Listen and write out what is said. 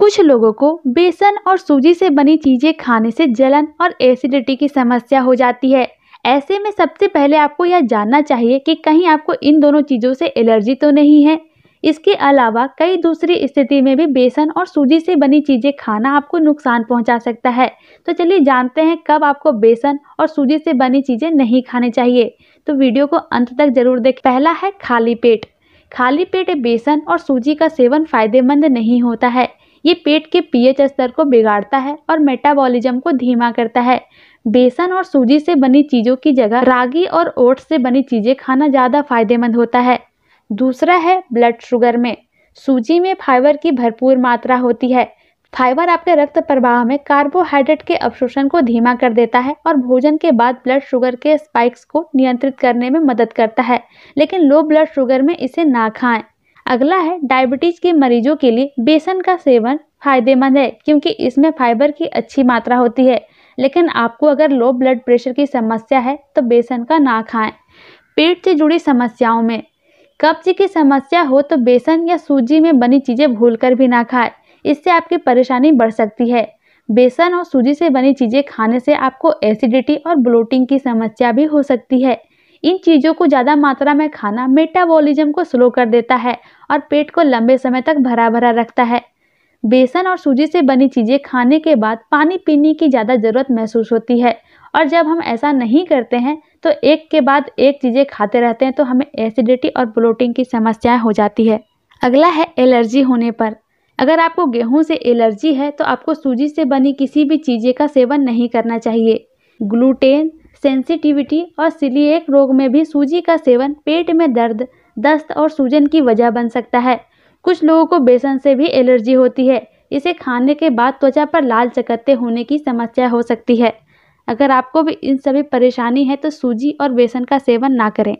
कुछ लोगों को बेसन और सूजी से बनी चीज़ें खाने से जलन और एसिडिटी की समस्या हो जाती है। ऐसे में सबसे पहले आपको यह जानना चाहिए कि कहीं आपको इन दोनों चीज़ों से एलर्जी तो नहीं है। इसके अलावा कई दूसरी स्थिति में भी बेसन और सूजी से बनी चीज़ें खाना आपको नुकसान पहुंचा सकता है। तो चलिए जानते हैं कब आपको बेसन और सूजी से बनी चीज़ें नहीं खानी चाहिए। तो वीडियो को अंत तक जरूर देखें। पहला है खाली पेट। खाली पेट बेसन और सूजी का सेवन फायदेमंद नहीं होता है। ये पेट के पीएच स्तर को बिगाड़ता है और मेटाबॉलिज्म को धीमा करता है। बेसन और सूजी से बनी चीज़ों की जगह रागी और ओट्स से बनी चीज़ें खाना ज़्यादा फायदेमंद होता है। दूसरा है ब्लड शुगर में। सूजी में फाइबर की भरपूर मात्रा होती है। फाइबर आपके रक्त प्रवाह में कार्बोहाइड्रेट के अवशोषण को धीमा कर देता है और भोजन के बाद ब्लड शुगर के स्पाइक्स को नियंत्रित करने में मदद करता है, लेकिन लो ब्लड शुगर में इसे ना खाएं। अगला है डायबिटीज के मरीजों के लिए बेसन का सेवन फायदेमंद है क्योंकि इसमें फाइबर की अच्छी मात्रा होती है, लेकिन आपको अगर लो ब्लड प्रेशर की समस्या है तो बेसन का ना खाएं। पेट से जुड़ी समस्याओं में कब्ज की समस्या हो तो बेसन या सूजी में बनी चीज़ें भूलकर भी ना खाएं, इससे आपकी परेशानी बढ़ सकती है। बेसन और सूजी से बनी चीज़ें खाने से आपको एसिडिटी और ब्लोटिंग की समस्या भी हो सकती है। इन चीज़ों को ज़्यादा मात्रा में खाना मेटाबॉलिज्म को स्लो कर देता है और पेट को लंबे समय तक भरा भरा रखता है। बेसन और सूजी से बनी चीज़ें खाने के बाद पानी पीने की ज़्यादा ज़रूरत महसूस होती है, और जब हम ऐसा नहीं करते हैं तो एक के बाद एक चीज़ें खाते रहते हैं तो हमें एसिडिटी और ब्लोटिंग की समस्याएं हो जाती है। अगला है एलर्जी होने पर। अगर आपको गेहूं से एलर्जी है तो आपको सूजी से बनी किसी भी चीज़ें का सेवन नहीं करना चाहिए। ग्लूटेन सेंसिटिविटी और सिलिएक रोग में भी सूजी का सेवन पेट में दर्द, दस्त और सूजन की वजह बन सकता है। कुछ लोगों को बेसन से भी एलर्जी होती है। इसे खाने के बाद त्वचा पर लाल चकत्ते होने की समस्या हो सकती है। अगर आपको भी इन सभी परेशानी है तो सूजी और बेसन का सेवन ना करें।